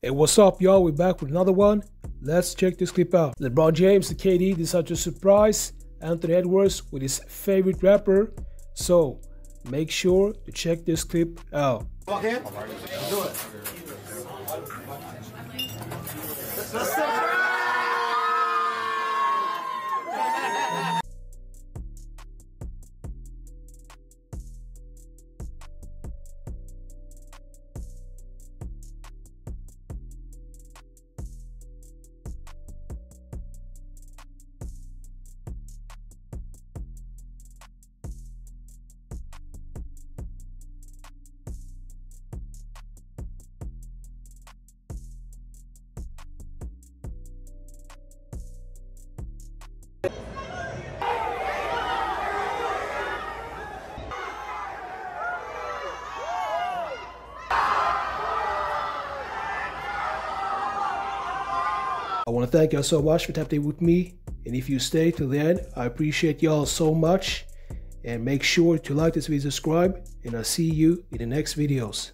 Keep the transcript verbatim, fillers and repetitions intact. Hey, what's up, y'all? We're back with another one. Let's check this clip out. LeBron James and K D decide to surprise Anthony Edwards with his favorite rapper. So make sure to check this clip out. Walk in. Do it. Let's celebrate. I want to thank y'all so much for tapping with me, and if you stay till the end, I appreciate y'all so much. And make sure to like this video, subscribe, and I'll see you in the next videos.